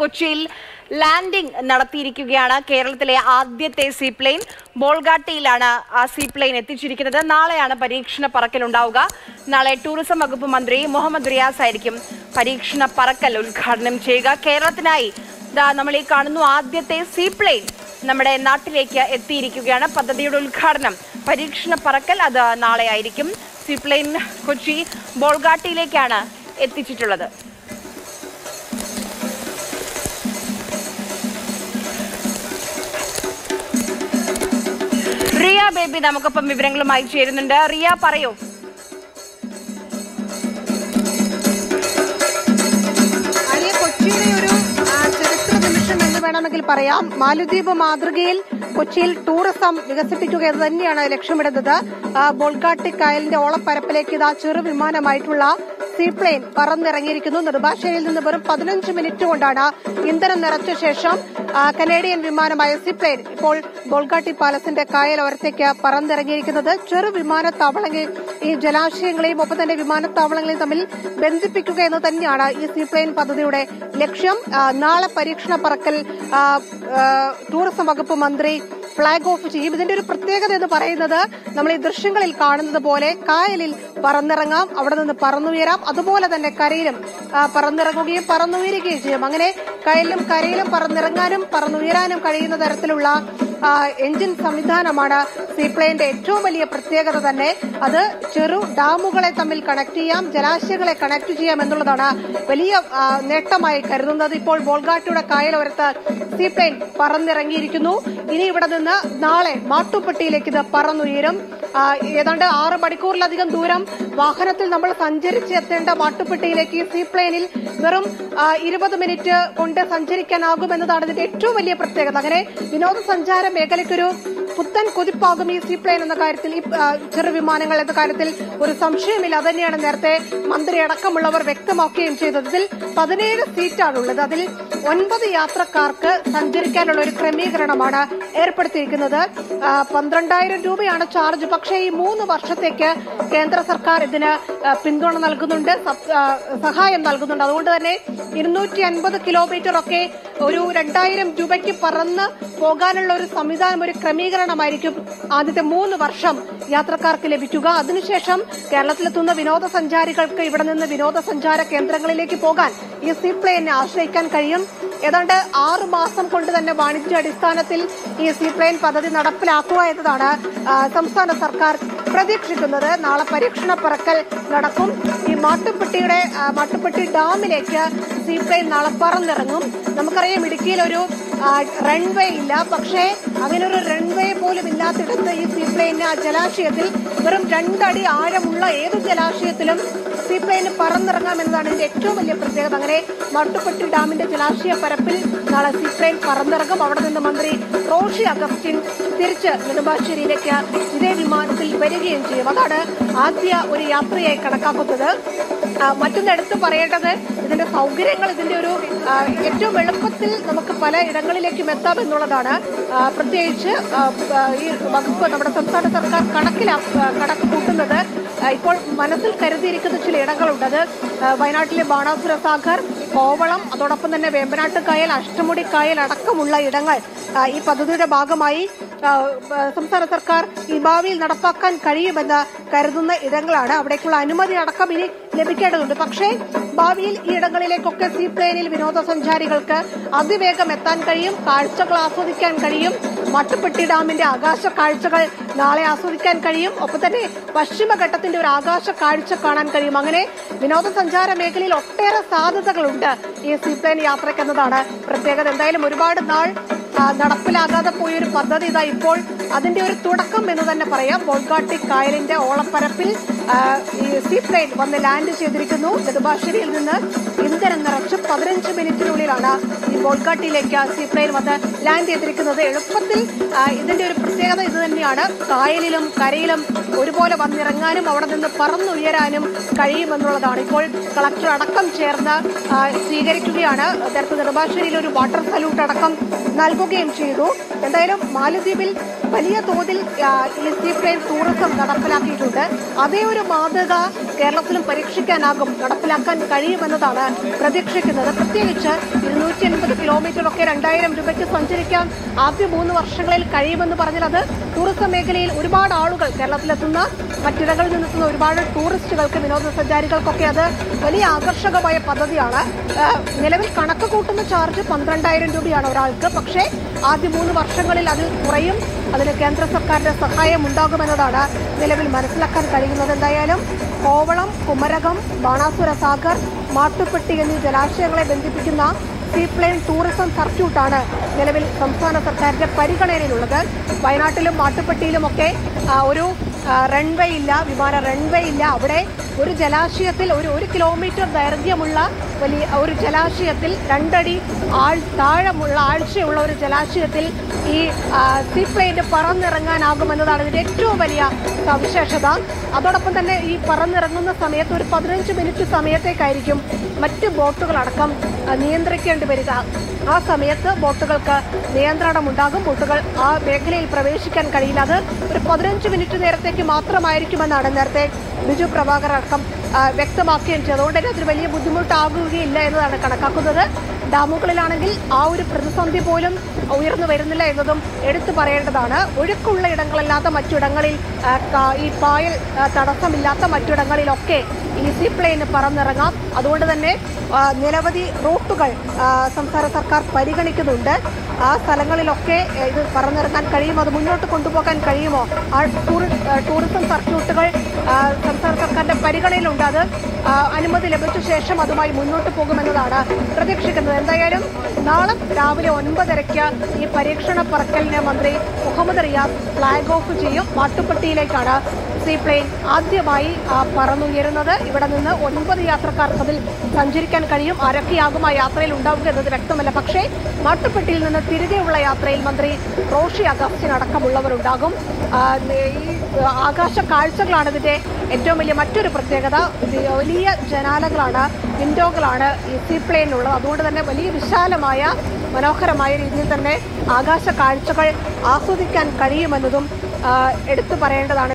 കൊച്ചിയിൽ ലാൻഡിംഗ് നടത്തിയിരിക്കുകയാണ് കേരളത്തിലെ ആദ്യത്തെ സീപ്ലെയിൻ. ബോൾഗാട്ടിയിലാണ് ആ സീപ്ലെയിൻ എത്തിച്ചിരിക്കുന്നത്. നാളെയാണ് പരീക്ഷണ പറക്കൽ ഉണ്ടാവുക. നാളെ ടൂറിസം വകുപ്പ് മന്ത്രി മുഹമ്മദ് റിയാസ് ആയിരിക്കും പരീക്ഷണ പറക്കൽ ഉദ്ഘാടനം ചെയ്യുക. കേരളത്തിനായി നമ്മൾ ഈ കാണുന്നു ആദ്യത്തെ സീപ്ലെയിൻ നമ്മുടെ നാട്ടിലേക്ക് എത്തിയിരിക്കുകയാണ്. പദ്ധതിയുടെ ഉദ്ഘാടനം പരീക്ഷണ പറക്കൽ അത് നാളെ ആയിരിക്കും. സീപ്ലെയിൻ കൊച്ചി ബോൾഗാട്ടിയിലേക്കാണ് എത്തിച്ചിട്ടുള്ളത്. റിയ ബേബി നമുക്കൊപ്പം വിവരങ്ങളുമായി ചേരുന്നുണ്ട്. റിയ പറയൂ. അലിയ, കൊച്ചിയുടെ ഒരു ചരിത്ര നിമിഷം എന്ന് വേണമെങ്കിൽ പറയാം. മാലദ്വീപ് മാതൃകയിൽ കൊച്ചിയിൽ ടൂറിസം വികസിപ്പിക്കുക എന്ന് തന്നെയാണ് ലക്ഷ്യമിടുന്നത്. ബോൾഗാട്ടി കായലിന്റെ ഓളപ്പരപ്പിലേക്ക് ഇതാ ചെറു വിമാനമായിട്ടുള്ള സീപ്ലെയിൻ പറന്നിറങ്ങിയിരിക്കുന്നു. നെടുമ്പാശ്ശേരിയിൽ നിന്ന് വെറും 15 മിനിറ്റ് കൊണ്ടാണ് ഇന്ധനം നിറച്ച ശേഷം കനേഡിയൻ വിമാനമായ സീപ്ലെയിൻ ഇപ്പോൾ ബോൾഗാട്ടി പാലസിന്റെ കായലോരത്തേക്ക് പറന്നിറങ്ങിയിരിക്കുന്നത്. ചെറു വിമാനത്താവളങ്ങൾ ഈ ജലാശയങ്ങളെയും ഒപ്പം തന്നെ വിമാനത്താവളങ്ങളെയും തമ്മിൽ ബന്ധിപ്പിക്കുക എന്ന് തന്നെയാണ് ഈ സീപ്ലെയിൻ പദ്ധതിയുടെ ലക്ഷ്യം. നാളെ പരീക്ഷണ പറക്കൽ ടൂറിസം വകുപ്പ് മന്ത്രി ഫ്ളാഗ് ഓഫ് ചെയ്യും. ഇതിന്റെ ഒരു പ്രത്യേകത എന്ന് പറയുന്നത് നമ്മൾ ഈ ദൃശ്യങ്ങളിൽ കാണുന്നത് പോലെ കായലിൽ പറന്നിറങ്ങാം, അവിടെ നിന്ന് പറന്നുയരാം, അതുപോലെ തന്നെ കരയിലും പറന്നിറങ്ങുകയും പറന്നുയരുകയും ചെയ്യും. അങ്ങനെ കയലിലും കരയിലും പറന്നിറങ്ങാനും പറന്നുയരാനും കഴിയുന്ന തരത്തിലുള്ള എഞ്ചിൻ സംവിധാനമാണ് സീപ്ലെയിന്റെ ഏറ്റവും വലിയ പ്രത്യേകത തന്നെ. അത് ചെറു ഡാമുകളെ തമ്മിൽ കണക്ട് ചെയ്യാം, ജലാശയങ്ങളെ കണക്ട് ചെയ്യാം എന്നുള്ളതാണ് വലിയ നേട്ടമായി കരുതുന്നത്. ഇപ്പോൾ ബോൾഗാട്ടിയുടെ കായലോരത്ത് സീപ്ലെയിൻ പറന്നിറങ്ങിയിരിക്കുന്നു. ഇനി ഇവിടെ നിന്ന് നാളെ മാട്ടുപ്പെട്ടിയിലേക്ക് ഇത് പറന്നുയരും. ഏതാണ്ട് 6 മണിക്കൂറിലധികം ദൂരം വാഹനത്തിൽ നമ്മൾ സഞ്ചരിച്ചെത്തേണ്ട മാട്ടുപ്പെട്ടിയിലേക്ക് സീപ്ലെയിനിൽ വെറും 20 മിനിറ്റ് കൊണ്ട് സഞ്ചരിക്കാനാകും എന്നതാണ് ഇതിന്റെ ഏറ്റവും വലിയ പ്രത്യേകത. അങ്ങനെ വിനോദസഞ്ചാര മേഖലയ്ക്കൊരു പുത്തൻ കുതിപ്പാകും ഈ സീപ്ലെയിൻ എന്ന കാര്യത്തിൽ, ഈ ചെറു വിമാനങ്ങൾ എന്ന കാര്യത്തിൽ ഒരു സംശയമില്ല. അത് തന്നെയാണ് നേരത്തെ മന്ത്രി അടക്കമുള്ളവർ വ്യക്തമാക്കുകയും ചെയ്തത്. ഇതിൽ 17 സീറ്റാണുള്ളത്. അതിൽ 9 യാത്രക്കാർക്ക് സഞ്ചരിക്കാനുള്ള ഒരു ക്രമീകരണമാണ് ഏർപ്പെടുത്തിയിരിക്കുന്നത്. 12,000 രൂപയാണ് ചാർജ്. പക്ഷേ ഈ 3 വർഷത്തേക്ക് കേന്ദ്ര സർക്കാർ ഇതിന് പിന്തുണ നൽകുന്നുണ്ട്, സഹായം നൽകുന്നുണ്ട്. അതുകൊണ്ട് തന്നെ 250 കിലോമീറ്റർ ഒക്കെ ഒരു 2,000 രൂപയ്ക്ക് പറന്ന് പോകാനുള്ള ഒരു സംവിധാനം, ഒരു ക്രമീകരണമായിരിക്കും ആദ്യത്തെ 3 വർഷം യാത്രക്കാർക്ക് ലഭിക്കുക. അതിനുശേഷം കേരളത്തിലെത്തുന്ന വിനോദസഞ്ചാരികൾക്ക് ഇവിടെ നിന്ന് വിനോദസഞ്ചാര കേന്ദ്രങ്ങളിലേക്ക് പോകാൻ ഈ സീപ്ലെയിനെ ആശ്രയിക്കാൻ കഴിയും. ഏതാണ്ട് 6 മാസം കൊണ്ട് തന്നെ വാണിജ്യാടിസ്ഥാനത്തിൽ ഈ സീപ്ലെയിൻ പദ്ധതി നടപ്പിലാക്കുക എന്നതാണ് സംസ്ഥാന സർക്കാർ പ്രതീക്ഷിക്കുന്നത്. നാളെ പരീക്ഷണ പറക്കൽ നടക്കും. ഈ മാട്ടുപ്പെട്ടി ഡാമിലേക്ക് സീപ്ലെയിൻ നാളെ പറന്നിറങ്ങും. നമുക്കറിയാം ഇടുക്കിയിൽ ഒരു റൺവേ ഇല്ല, പക്ഷേ അങ്ങനെ ഒരു റൺവേ പോലും ഇല്ലാത്തിടത്ത് ഈ സീപ്ലെയിന് ആ ജലാശയത്തിൽ വെറും 2 അടി ആഴമുള്ള ഏത് ജലാശയത്തിലും സീപ്ലെയിന് പറന്നിറങ്ങാമെന്നതാണ് ഇതിന്റെ ഏറ്റവും വലിയ പ്രത്യേകത. അങ്ങനെ മാട്ടുപ്പെട്ടി ഡാമിന്റെ ജലാശയ പരപ്പിൽ നാളെ സീപ്ലെയിൻ പറന്നിറങ്ങും. അവിടെ നിന്ന് മന്ത്രി റോഷി അഗസ്റ്റിൻ തിരിച്ച് നെടുമ്പാശ്ശേരിയിലേക്ക് ഇതേ വിമാനത്തിൽ വരികയും ചെയ്യും. അതാണ് ആദ്യ ഒരു യാത്രയായി കണക്കാക്കുന്നത്. മറ്റൊന്നെടുത്ത് പറയേണ്ടത് ഇതിന്റെ സൗകര്യങ്ങൾ, ഇതിന്റെ ഒരു ഏറ്റവും എളുപ്പത്തിൽ നമുക്ക് പല ഇടങ്ങളിലേക്കും എത്താം എന്നുള്ളതാണ്. പ്രത്യേകിച്ച് ഈ വകുപ്പ് നമ്മുടെ സംസ്ഥാന സർക്കാർ കണക്ക് കൂട്ടുന്നത് ഇപ്പോൾ മനസ്സിൽ കരുതിയിരിക്കുന്ന ചില ഇടങ്ങളുണ്ട്. അത് വയനാട്ടിലെ ബാണാസുര സാഗർ, കോവളം, അതോടൊപ്പം തന്നെ വേമ്പനാട്ട് കായൽ, അഷ്ടമുടി കായൽ അടക്കമുള്ള ഇടങ്ങൾ ഈ പദ്ധതിയുടെ ഭാഗമായി സംസ്ഥാന സർക്കാർ ഈ ഭാവിയിൽ നടപ്പാക്കാൻ കഴിയുമെന്ന് കരുതുന്ന ഇടങ്ങളാണ്. അവിടേക്കുള്ള അനുമതി അടക്കം ഇനി ലഭിക്കേണ്ടതുണ്ട്. പക്ഷേ ഭാവിയിൽ ഈ ഇടങ്ങളിലേക്കൊക്കെ സീപ്ലെയിനിൽ വിനോദസഞ്ചാരികൾക്ക് അതിവേഗം എത്താൻ കഴിയും, കാഴ്ചകൾ ആസ്വദിക്കാൻ കഴിയും. മാട്ടുപ്പെട്ടി ഡാമിന്റെ ആകാശ കാഴ്ചകൾ നാളെ ആസ്വദിക്കാൻ കഴിയും. ഒപ്പം തന്നെ പശ്ചിമഘട്ടത്തിന്റെ ഒരു ആകാശ കാഴ്ച കാണാൻ കഴിയും. അങ്ങനെ വിനോദസഞ്ചാര മേഖലയിൽ ഒട്ടേറെ സാധ്യതകളുണ്ട് ഈ സീപ്ലെയിൻ യാത്രയ്ക്കെന്നതാണ് പ്രത്യേകത. എന്തായാലും ഒരുപാട് നാൾ നടപ്പിലാകാതെ പോയൊരു പദ്ധതി ഇതാ ഇപ്പോൾ അതിന്റെ ഒരു തുടക്കം എന്ന് തന്നെ പറയാം. ബോൾഗാട്ടി കായലിന്റെ ഓളപ്പരപ്പിൽ ഈ സീപ്ലെയിൻ വന്ന് ലാൻഡ് ചെയ്തിരിക്കുന്നു. നെടുമ്പാശ്ശേരിയിൽ നിന്ന് ഇന്ധനം നിറച്ച് 15 മിനിറ്റിനുള്ളിലാണ് ഈ ബോൾഗാട്ടിയിലേക്ക് സീപ്ലെയിൻ വന്ന് ലാൻഡ് ചെയ്തിരിക്കുന്നത്. എളുപ്പത്തിൽ ഇതിന്റെ ഒരു പ്രത്യേകത ഇത് തന്നെയാണ്. കായലിലും കരയിലും ഒരുപോലെ വന്നിറങ്ങാനും അവിടെ നിന്ന് പറന്നുയരാനും കഴിയുമെന്നുള്ളതാണ്. ഇപ്പോൾ കളക്ടർ അടക്കം ചേർന്ന് സ്വീകരിക്കുകയാണ്. നേരത്തെ നെടുമ്പാശ്ശേരിയിൽ ഒരു വാട്ടർ സല്യൂട്ട് അടക്കം നൽകുകയും ചെയ്തു. എന്തായാലും മാലദ്വീപിൽ വലിയ തോതിൽ ഈ സീപ്ലെയിൻ ടൂറിസം നടപ്പിലാക്കിയിട്ടുണ്ട്. അതേ ഒരു മാതൃക കേരളത്തിലും പരീക്ഷിക്കാനാകും, നടപ്പിലാക്കാൻ കഴിയുമെന്നതാണ് പ്രതീക്ഷിക്കുന്നത്. പ്രത്യേകിച്ച് 280 കിലോമീറ്ററൊക്കെ 2000 രൂപയ്ക്ക് സഞ്ചരിക്കാൻ ആദ്യ 3 വർഷങ്ങളിൽ കഴിയുമെന്ന് പറഞ്ഞാൽ അത് ടൂറിസം മേഖലയിൽ ഒരുപാട് ആളുകൾ കേരളത്തിലെത്തുന്ന മറ്റിടങ്ങളിൽ നിന്നെത്തുന്ന ഒരുപാട് ടൂറിസ്റ്റുകൾക്ക് വിനോദസഞ്ചാരികൾക്കൊക്കെ അത് വലിയ ആകർഷകമായ പദ്ധതിയാണ്. നിലവിൽ കണക്ക് കൂട്ടുന്ന ചാർജ് 12000 രൂപയാണ് ഒരാൾക്ക്. പക്ഷേ ആദ്യ 3 വർഷങ്ങളിൽ അതിൽ കുറയും. അതിന് കേന്ദ്ര സർക്കാരിന്റെ സഹായം ഉണ്ടാകുമെന്നതാണ് നിലവിൽ മനസ്സിലാക്കാൻ കഴിയുന്നത്. എന്തായാലും കോവളം, കുമരകം, ബാണാസുര സാഗർ, മാട്ടുപ്പെട്ടി എന്നീ ജലാശയങ്ങളെ ബന്ധിപ്പിക്കുന്ന സീപ്ലെയിൻ ടൂറിസം സർക്യൂട്ടാണ് നിലവിൽ സംസ്ഥാന സർക്കാരിന്റെ പരിഗണനയിലുള്ളത്. വയനാട്ടിലും മാട്ടുപ്പെട്ടിയിലുമൊക്കെ ഒരു റൺവേ ഇല്ല, വിമാന റൺവേ ഇല്ല. അവിടെ ഒരു ജലാശയത്തിൽ ഒരു കിലോമീറ്റർ ദൈർഘ്യമുള്ള വലിയ ഒരു ജലാശയത്തിൽ 2 അടി താഴമുള്ള ആഴ്ചയുള്ള ഒരു ജലാശയത്തിൽ ഈ സീപ്ലെയിന് പറന്നിറങ്ങാനാകുമെന്നതാണ് ഇതിൻ്റെ ഏറ്റവും വലിയ സവിശേഷത. അതോടൊപ്പം തന്നെ ഈ പറന്നിറങ്ങുന്ന സമയത്ത് ഒരു 15 മിനിറ്റ് സമയത്തേക്കായിരിക്കും മറ്റ് ബോട്ടുകളടക്കം നിയന്ത്രിക്കേണ്ടി വരിക. ആ സമയത്ത് ബോട്ടുകൾക്ക് നിയന്ത്രണമുണ്ടാകും, ബോട്ടുകൾ ആ മേഖലയിൽ പ്രവേശിക്കാൻ കഴിയില്ല. അത് ഒരു 15 മിനിറ്റ് നേരത്തേക്ക് മാത്രമായിരിക്കുമെന്നാണ് നേരത്തെ ബിജു പ്രഭാകർ അടക്കം വ്യക്തമാക്കുകയും ചെയ്തു. അതുകൊണ്ട് തന്നെ അതിന് വലിയ ബുദ്ധിമുട്ടാകുകയില്ല എന്നതാണ് കണക്കാക്കുന്നത്. ഡാമുകളിലാണെങ്കിൽ ആ ഒരു പ്രതിസന്ധി പോലും ഉയർന്നു വരുന്നില്ല എന്നതും എടുത്തു പറയേണ്ടതാണ്. ഒഴുക്കുള്ള ഇടങ്ങളല്ലാത്ത മറ്റിടങ്ങളിൽ ഈ പായൽ തടസ്സമില്ലാത്ത മറ്റിടങ്ങളിലൊക്കെ ഈ സീപ്ലെയിന് പറന്നിറങ്ങാം. അതുകൊണ്ട് തന്നെ നിരവധി റൂട്ടുകൾ സംസ്ഥാന സർക്കാർ പരിഗണിക്കുന്നുണ്ട്. ആ സ്ഥലങ്ങളിലൊക്കെ ഇത് പറന്നിറങ്ങാൻ കഴിയുമോ, അത് മുന്നോട്ട് കൊണ്ടുപോകാൻ കഴിയുമോ, ആ ടൂറിസം സർക്യൂട്ടുകൾ സംസ്ഥാന സർക്കാരിൻ്റെ പരിഗണനയിലുണ്ട്. അത് അനുമതി ലഭിച്ച ശേഷം അതുമായി മുന്നോട്ട് പോകുമെന്നതാണ് പ്രതീക്ഷിക്കുന്നത്. എന്തായാലും നാളെ രാവിലെ 9:30 ഈ പരീക്ഷണ പറക്കലിനെ മന്ത്രി മുഹമ്മദ് റിയാസ് ഫ്ലാഗ് ഓഫ് ചെയ്യും. മാട്ടുപ്പെട്ടിയിലേക്കാണ് സീപ്ലെയിൻ ആദ്യമായി പറന്നുയരുന്നത്. ഇവിടെ നിന്ന് 9 യാത്രക്കാർക്ക് അതിൽ സഞ്ചരിക്കാൻ കഴിയും. ആരൊക്കെയാകും ആ യാത്രയിൽ ഉണ്ടാവുക എന്നത് വ്യക്തമല്ല. പക്ഷേ മാട്ടുപ്പെട്ടിയിൽ നിന്ന് തിരികെയുള്ള യാത്രയിൽ മന്ത്രി റോഷി അഗസ്റ്റിനടക്കമുള്ളവർ ഉണ്ടാകും. ഈ ആകാശ കാഴ്ചകളാണ് ഇതിൻ്റെ ഏറ്റവും വലിയ മറ്റൊരു പ്രത്യേകത. വലിയ ജനാലകളാണ്, വിൻഡോകളാണ് ഈ സീപ്ലെയിനുള്ളത്. അതുകൊണ്ട് തന്നെ വലിയ വിശാലമായ മനോഹരമായ രീതിയിൽ തന്നെ ആകാശ കാഴ്ചകൾ ആസ്വദിക്കാൻ കഴിയുമെന്നതും എടുത്തു പറയേണ്ടതാണ്.